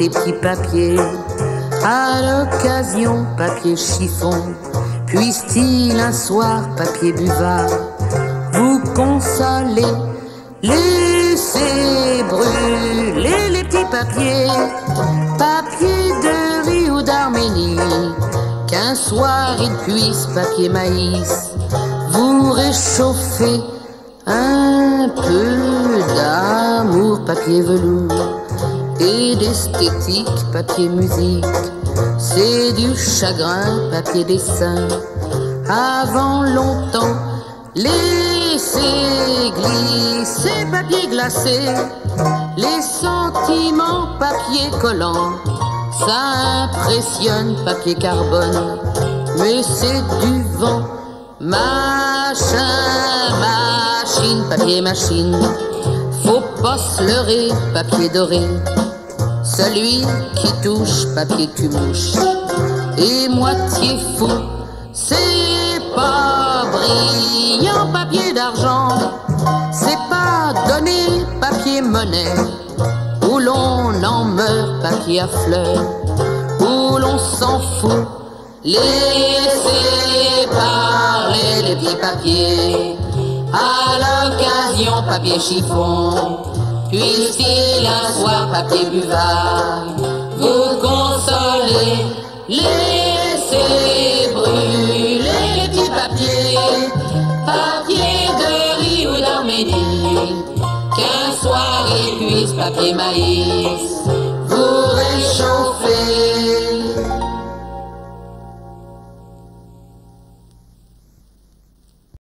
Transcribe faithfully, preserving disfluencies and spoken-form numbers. les petits papiers. À l'occasion, papier chiffon, puisse-t-il un soir, papier buvard, vous consoler. Laissez brûler les petits papiers, papier de riz ou d'Arménie, qu'un soir il puisse, papier maïs, vous réchauffer un peu d'amour, papier velours, et d'esthétique, papier musique, c'est du chagrin, papier dessin, avant longtemps, laissez glisser, papier glacé, les sentiments, papier collant, ça impressionne, papier carbone, mais c'est du vent, machin, machine, papier machine, faut pas se leurrer, papier doré, celui qui touche, papier cumouche, et moitié fou, c'est pas brillant, papier d'argent, c'est pas donné, papier monnaie, où l'on en meurt, papier à fleurs, où l'on s'en fout, laissez parler les petits papiers, à l'occasion, papier chiffon, puisse-t-il un soir, papier buvard, vous consoler, laissez brûler les petits papiers, papier de riz ou d'Arménie, qu'un soir il puisse, papier maïs.